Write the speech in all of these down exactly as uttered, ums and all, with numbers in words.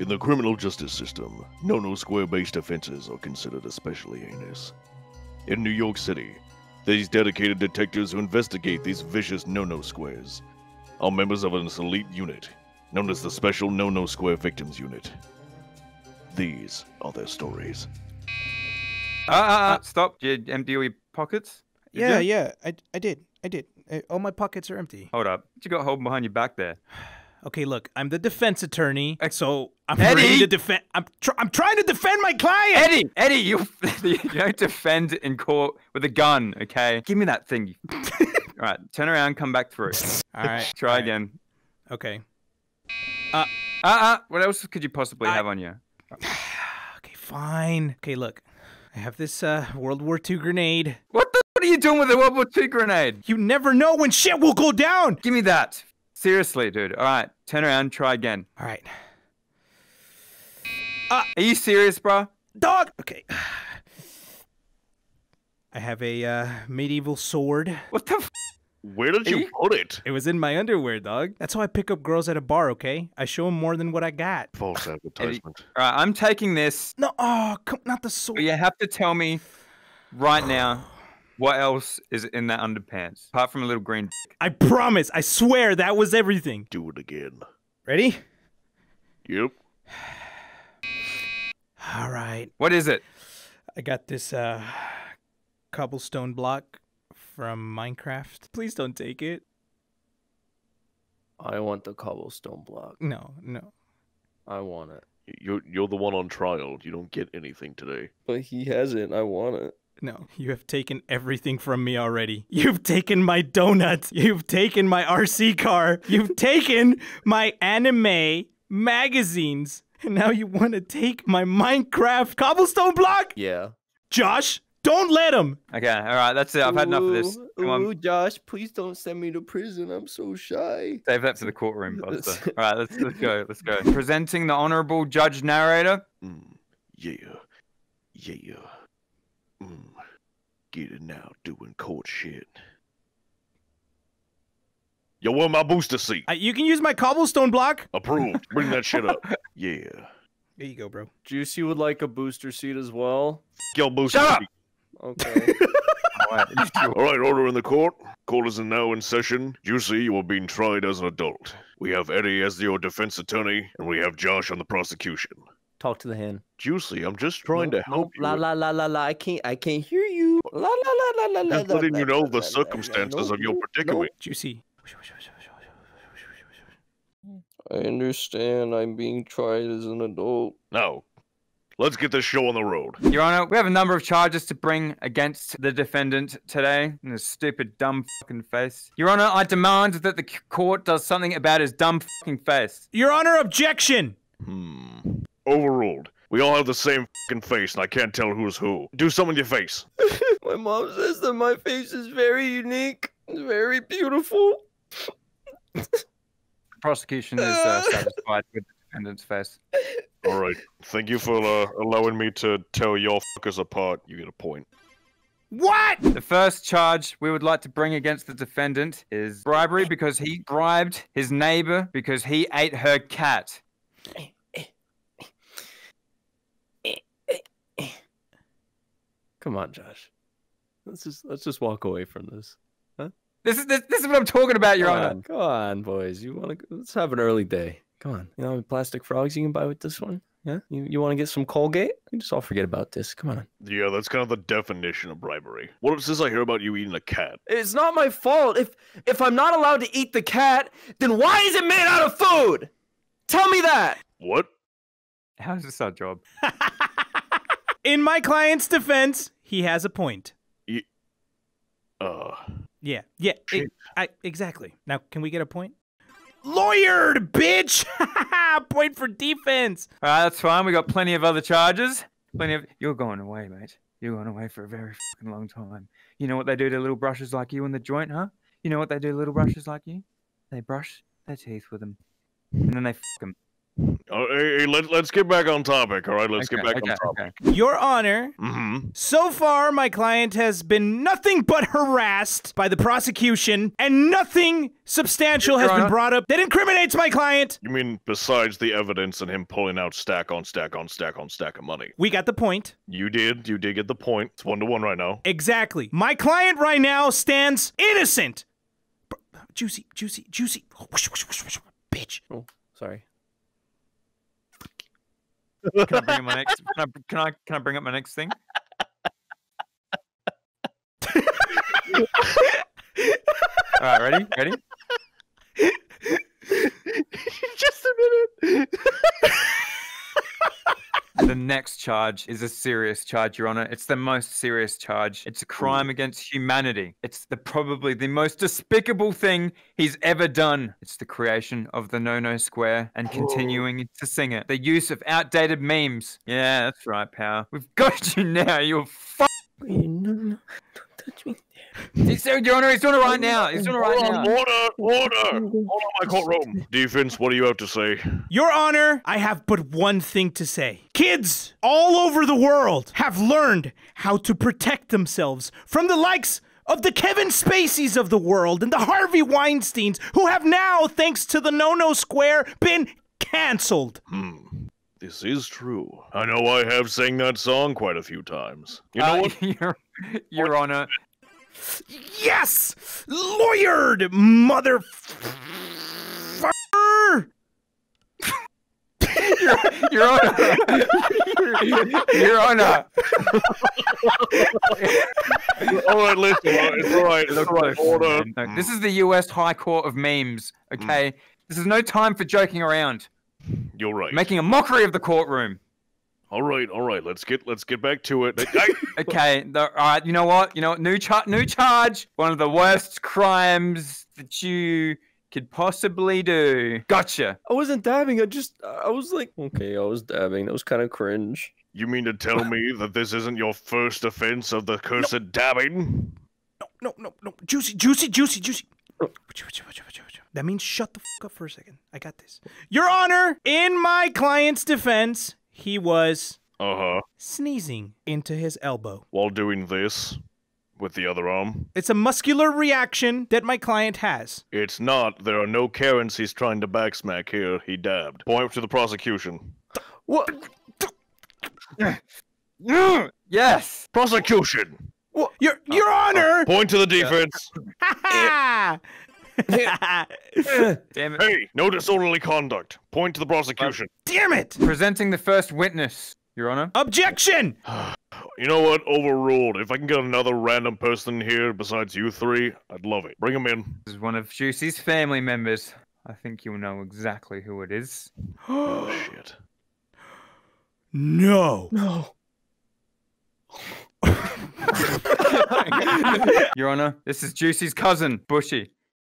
In the criminal justice system, no no square based offenses are considered especially heinous. In New York City, these dedicated detectives who investigate these vicious no no squares are members of an elite unit known as the Special No no Square Victims Unit. These are their stories. Ah, uh, uh, stop. Did you empty your pockets? You yeah, did? yeah, I, I did. I did. I, all my pockets are empty. Hold up. What you got holding behind your back there? Okay, look, I'm the defense attorney, so I'm Eddie! ready to defend. I'm tr I'm trying to defend my client. Eddie, Eddie, you, you don't defend in court with a gun, okay? Give me that thing. All right, turn around, come back through. All right, try all right. again. Okay. Uh, uh, uh, what else could you possibly I... have on you? Okay, fine. Okay, look, I have this uh World War Two grenade. What the? What are you doing with a World War Two grenade? You never know when shit will go down. Give me that. Seriously, dude. All right, turn around, try again. All right. Uh, Are you serious, bro? Dog. Okay. I have a uh, medieval sword. What the? F Where did you, you put it? It was in my underwear, dog. That's how I pick up girls at a bar. Okay, I show them more than what I got. False advertisement. All right, I'm taking this. No, oh, come, not the sword. You have to tell me right now. What else is in that underpants? Apart from a little green dick. I promise, I swear that was everything. Do it again. Ready? Yep. All right. What is it? I got this uh, cobblestone block from Minecraft. Please don't take it. I want the cobblestone block. No, no. I want it. You're, you're the one on trial. You don't get anything today. But he hasn't. I want it. No, you have taken everything from me already. You've taken my donuts. You've taken my R C car. You've taken my anime magazines. And now you want to take my Minecraft cobblestone block? Yeah. Josh, don't let him. Okay, all right, that's it. I've had ooh, enough of this. Come ooh, on. Josh, please don't send me to prison. I'm so shy. Save that for the courtroom, Buster. All right, let's, let's go. Let's go. Presenting the Honorable Judge Narrator. Mm, yeah. Yeah. Mm, getting out doing court shit. Yo, where my booster seat? Uh, you can use my cobblestone block. Approved. Bring that shit up. Yeah. There you go, bro. Juicy would like a booster seat as well. Yo, booster Shut seat. Up. Okay. All right. All right, order in the court. Court is now in session. Juicy, you are being tried as an adult. We have Eddie as your defense attorney, and we have Josh on the prosecution. Talk to the hand. Juicy, I'm just trying nope, to help nope, you. La la la la la. I can't. I can't hear you. La la la la la. I'm letting la, you know la, the la, circumstances la, of your predicament. Nope. Juicy. I understand. I'm being tried as an adult. No. Let's get this show on the road. Your Honor, we have a number of charges to bring against the defendant today. In his stupid, dumb fucking face. Your Honor, I demand that the court does something about his dumb fucking face. Your Honor, objection. Hmm. Overruled. We all have the same fucking face, and I can't tell who's who. Do something to your face. My mom says that my face is very unique, very beautiful. The prosecution is uh, satisfied with the defendant's face. All right. Thank you for uh, allowing me to tell your fuckers apart. You get a point. What? The first charge we would like to bring against the defendant is bribery because he bribed his neighbor because he ate her cat. Come on, Josh. Let's just let's just walk away from this. Huh? This is this, this is what I'm talking about, Your Honor. Come on, boys. You want to let's have an early day. Come on. You know how many plastic frogs you can buy with this one? Yeah. You you want to get some Colgate? We just all forget about this. Come on. Yeah, that's kind of the definition of bribery. What is this I hear about you eating a cat? It's not my fault. If if I'm not allowed to eat the cat, then why is it made out of food? Tell me that. What? How's this our job? In my client's defense, he has a point. Yeah. Uh, yeah. Yeah. It, I, exactly. Now, can we get a point? Lawyered, bitch! Point for defense. All right, that's fine. We got plenty of other charges. Plenty of. You're going away, mate. You're going away for a very fucking long time. You know what they do to little brushes like you in the joint, huh? You know what they do to little brushes like you? They brush their teeth with them, and then they fuck them. Oh, hey, hey, let, let's get back on topic, all right? Let's okay, get back okay, on topic. Okay. Your Honor, mm-hmm. so far my client has been nothing but harassed by the prosecution, and nothing substantial Your has Honor? been brought up that incriminates my client. You mean besides the evidence and him pulling out stack on stack on stack on stack of money? We got the point. You did. You did get the point. It's one to one right now. Exactly. My client right now stands innocent. Juicy, juicy, juicy. Oh, whoosh, whoosh, whoosh, whoosh. Bitch. Oh, sorry. Can I bring up my next? Can I? Can I? Can I bring up my next thing? All right, ready? Ready? Just a minute. The next charge is a serious charge, Your Honor. It's the most serious charge. It's a crime against humanity. It's the probably the most despicable thing he's ever done. It's the creation of the no no square and continuing oh. to sing it. The use of outdated memes. Yeah, that's right, pal. We've got you now. You're f- Wait, no, no, don't touch me. He's, Your Honor, he's doing it right now. He's doing it right now. Order, order. Order my courtroom. Defense, what do you have to say? Your Honor, I have but one thing to say. Kids all over the world have learned how to protect themselves from the likes of the Kevin Spaceys of the world and the Harvey Weinsteins, who have now, thanks to the no-no square, been canceled. Hmm. This is true. I know I have sang that song quite a few times. You know uh, what? Your, Your what? Honor... Yes! Lawyered, motherfucker! Your, Your Honor! Your, Your Honor! Alright, listen, it's alright, it's alright. Order. No, this is the U S High Court of Memes, okay? Mm. This is no time for joking around. You're right. Making a mockery of the courtroom. All right, all right. Let's get let's get back to it. Okay. The, all right. You know what? You know what? New charge. New charge. One of the worst crimes that you could possibly do. Gotcha. I wasn't dabbing. I just I was like, okay, I was dabbing. That was kind of cringe. You mean to tell me that this isn't your first offense of the cursed no. dabbing? No, no, no, no. Juicy, juicy, juicy, juicy. That means shut the fuck up for a second. I got this. Your Honor, in my client's defense, he was uh-huh. sneezing into his elbow. While doing this with the other arm? It's a muscular reaction that my client has. It's not. There are no Karens he's trying to backsmack here. He dabbed. Point to the prosecution. What? Yes! Prosecution! What? Your, your uh, Honor! Uh, point to the defense. Ha ha! Damn it. Hey, no disorderly conduct. Point to the prosecution. Uh, damn it! Presenting the first witness, Your Honor. Objection! You know what? Overruled. If I can get another random person here besides you three, I'd love it. Bring him in. This is one of Juicy's family members. I think you'll know exactly who it is. Oh, shit. No. No. Your Honor, this is Juicy's cousin, Bushy.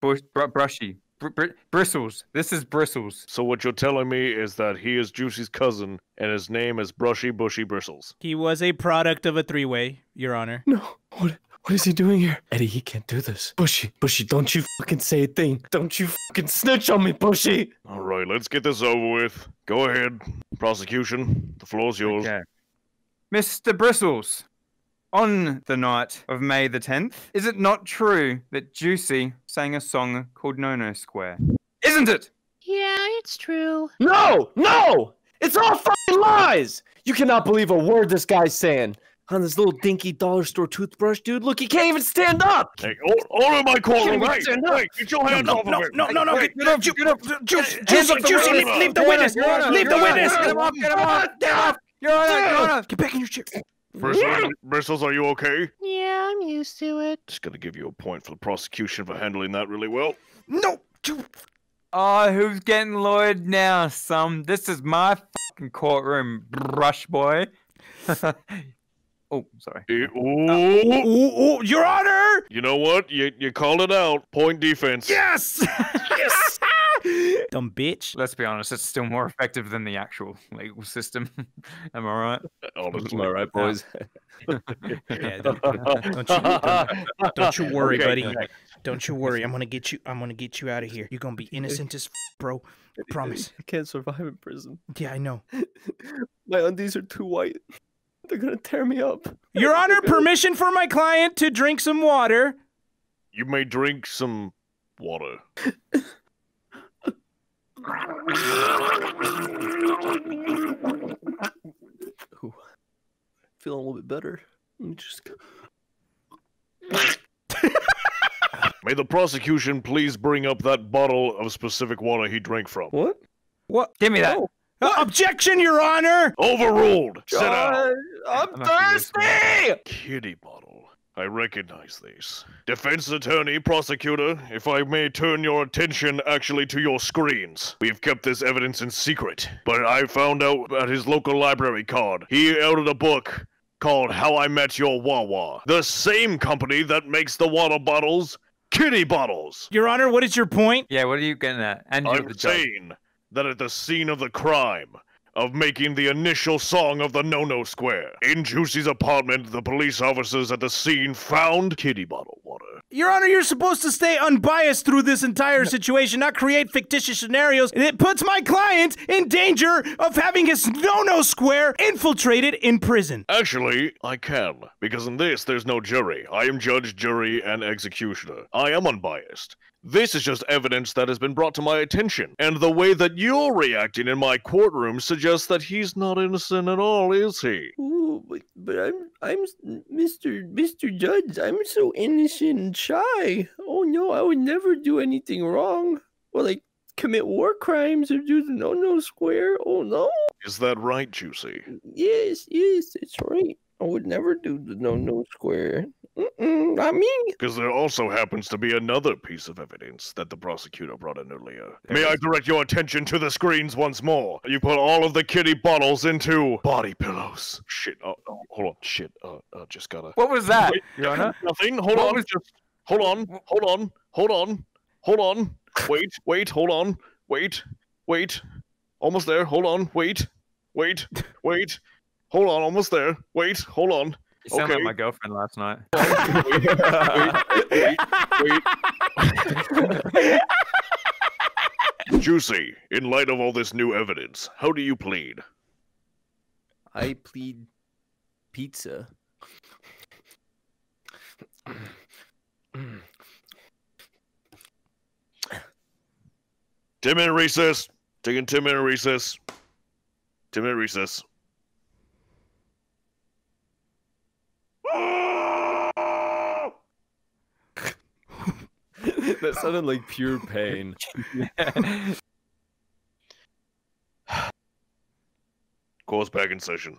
Bush, br brushy. Br br bristles. This is Bristles. So what you're telling me is that he is Juicy's cousin, and his name is Brushy Bushy Bristles. He was a product of a three-way, Your Honor. No. What, what is he doing here? Eddie, he can't do this. Bushy, Bushy, don't you fucking say a thing. Don't you fucking snitch on me, Bushy. All right, let's get this over with. Go ahead. Prosecution, the floor's yours. Okay. Mister Bristles. On the night of May the tenth, is it not true that Juicy sang a song called No No Square? Isn't it? Yeah, it's true. No! No! It's all fucking lies! You cannot believe a word this guy's saying. On this little dinky dollar store toothbrush, dude, look, he can't even stand up! Hey, order my courtroom, wait, wait, get your hands no, off no, of it! No, no, no, no, get up, Juicy, leave the witness! Leave the witness! Get him off, get him off! Get off! You're on, get back in your chair! Bristles, Bristles, are you okay? Yeah, I'm used to it. Just gonna give you a point for the prosecution for handling that really well. No! Oh, who's getting lawyered now, son? This is my fucking courtroom, brush boy. Oh, sorry. It, ooh, uh, ooh, ooh, ooh, Your Honor! You know what? You, you called it out. Point defense. Yes! Yes! dumb bitch. Let's be honest, it's still more effective than the actual legal system. Am I right? Honestly, all right, boys. Yeah, don't, don't, you, don't, don't you worry, okay, buddy. Okay. Don't you worry. I'm gonna get you. I'm gonna get you out of here. You're gonna be innocent as f, bro. I promise. I can't survive in prison. Yeah, I know. My undies are too white. They're gonna tear me up. Your Honor, permission for my client to drink some water. You may drink some water. Ooh, feeling a little bit better. Let me just go. May the prosecution please bring up that bottle of specific water he drank from. What? What? Give me that. Oh. Uh, objection, Your Honor! Overruled! Sit down! I'm, I'm thirsty! Kitty bottle. I recognize these. Defense attorney, prosecutor, if I may turn your attention actually to your screens. We've kept this evidence in secret, but I found out at his local library card. He ordered a book called How I Met Your Wawa. The same company that makes the water bottles Kitty bottles. Your Honor, what is your point? Yeah, what are you getting at? And I'm the saying judge. That at the scene of the crime of making the initial song of the No No Square, in Juicy's apartment, the police officers at the scene found kitty bottle water. Your Honor, you're supposed to stay unbiased through this entire situation, not create fictitious scenarios. It puts my client in danger of having his No No Square infiltrated in prison. Actually, I can, because in this, there's no jury. I am judge, jury, and executioner. I am unbiased. This is just evidence that has been brought to my attention, and the way that you're reacting in my courtroom suggests that he's not innocent at all, is he? Ooh, but, but I'm, I'm, Mister Mister Judge, I'm so innocent and shy. Oh no, I would never do anything wrong. Well, like, commit war crimes or do the no-no square, oh no. Is that right, Juicy? Yes, yes, it's right. I would never do the no-no square. Mm-mm, not me. Because there also happens to be another piece of evidence that the prosecutor brought in earlier. There May is. I direct your attention to the screens once more? You put all of the kitty bottles into body pillows. Shit. Uh, oh, hold on. Shit. Uh, uh, just gotta. What was that? Wait, Your Honor? Nothing. Hold what on. Was just... Hold on. Hold on. Hold on. Hold on. Wait. Wait. Hold on. Wait. Wait. Almost there. Hold on. Wait. Wait. Wait. Hold on. Almost there. Wait. Hold on. You sound okay. like my girlfriend last night. wait, wait, wait, wait. Juicy, in light of all this new evidence, how do you plead? I plead pizza. ten minute recess. Taking ten minute recess. Ten minute recess. That sounded like pure pain. Course back in session.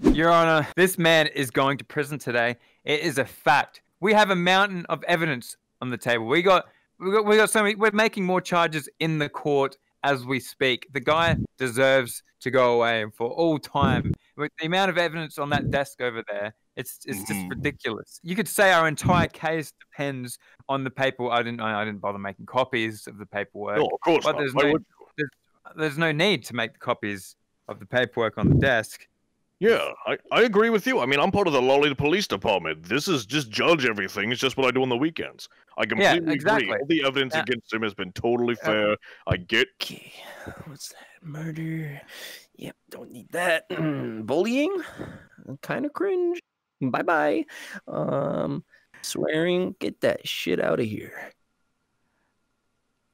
Your Honor, this man is going to prison today. It is a fact. We have a mountain of evidence on the table. We got, we got, we got so many. We're making more charges in the court as we speak. The guy deserves to go away for all time. With the amount of evidence on that desk over there, it's it's just mm-hmm. ridiculous. You could say our entire case depends on the paperwork. I didn't I didn't bother making copies of the paperwork. No, of course but not. There's no, there's, there's no need to make the copies of the paperwork on the desk. Yeah, I, I agree with you. I mean, I'm part of the Lolly Police Department. This is just judge everything. It's just what I do on the weekends. I completely yeah, exactly. agree. All the evidence yeah. against him has been totally fair. Uh, I get... Okay. What's that? Murder. Yep, don't need that. Bullying? Kind of cringe. Bye-bye. Um, swearing? Get that shit out of here.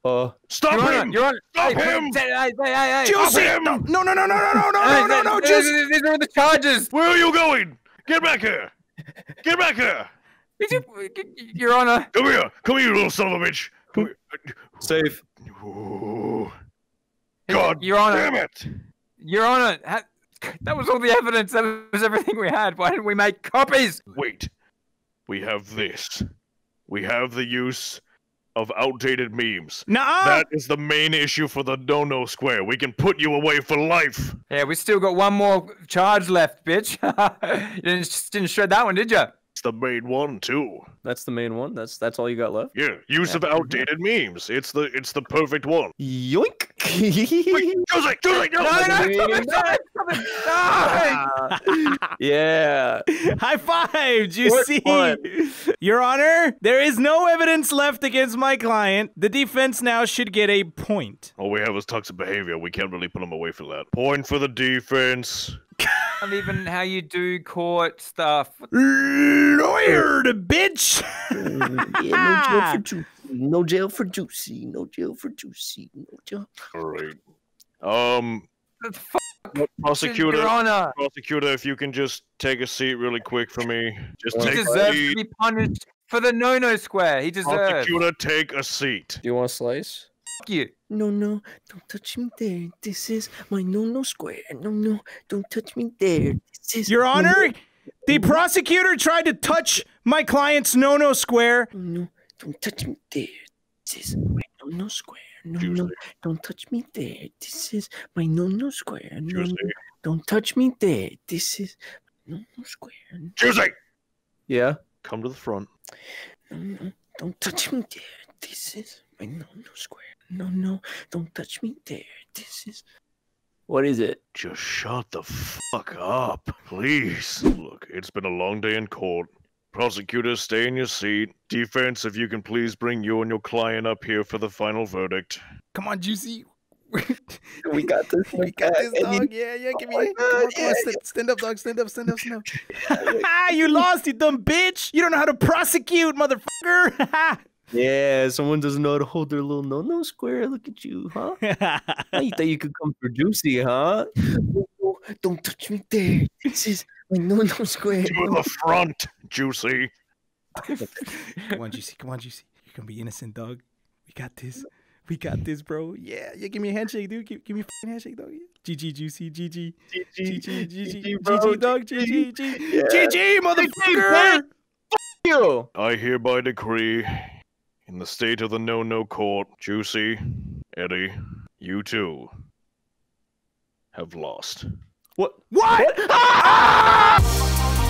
Uh, stop Your him! Your Honor! Stop hey, him! Hey, hey, hey, hey. Juicy! Him. No, no, no, no, no, no, no, no, no, no, Juicy! These are the charges! Where are you going? Get back here! Get back here! You, Your Honor! Come here! Come here, you little son of a bitch! Come here. Safe. Oh. God Your Honor, damn it! Your Honor, that was all the evidence. That was everything we had. Why didn't we make copies? Wait. We have this. We have the use... of outdated memes. Nuh-uh. That is the main issue for the no-no square. We can put you away for life. Yeah, we still got one more charge left, bitch. You didn't, didn't shred that one, did you? It's the main one too. That's the main one. That's that's all you got left. Yeah, use yeah. of outdated memes. It's the it's the perfect one. Yoink! Wait, Jose, Jose, no, no, no, no, yeah. High five, Juicy. Your Honor, there is no evidence left against my client. The defense now should get a point. All we have is toxic behavior. We can't really put them away for that. Point for the defense. Not even how you do court stuff. Lawyered, bitch. Yeah, no, joke for No jail for Juicy. No jail for Juicy. No jail. All right. Um. F prosecutor, Your Honor. Prosecutor, if you can just take a seat really quick for me. Just he take deserves a seat. To be punished for the no no square. He deserves. Prosecutor, take a seat. Do you want a slice? Fuck you. No no, don't touch me there. This is my no no square. No no, don't touch me there. This is Your Honor, the prosecutor tried to touch my client's no no square. No. Don't touch me there. This is my no no square. No Juicy. No. Don't touch me there. This is my no no square. No, no. Don't touch me there. This is my no no square. No. Juicy. Yeah. Come to the front. No no. Don't touch me there. This is my no no square. No no. Don't touch me there. This is. What is it? Just shut the fuck up, please. Look, it's been a long day in court. Prosecutor, stay in your seat. Defense, if you can please bring you and your client up here for the final verdict. Come on, Juicy. We got this. We got this, dog. Yeah, yeah, give me a oh yeah, yeah. Stand up, dog. Stand up, stand up, stand up. You lost, you dumb bitch. You don't know how to prosecute, motherfucker. Yeah, someone doesn't know how to hold their little no-no square. Look at you, huh? You thought you could come for Juicy, huh? Oh, don't touch me there. This is my no-no square. To the front, Juicy. Come on, Juicy. Come on, Juicy. You're going to be innocent, dog. We got this. We got this, bro. Yeah, yeah. Give me a handshake, dude. Give, give me a fucking handshake, dog. Yeah. G G, Juicy. G G. G G. G G. G G, G G, dog. G G. G G. G G, motherfucker. Fuck you. I hereby decree... in the state of the no-no court, Juicy, Eddie, you two have lost. What? What? Ah!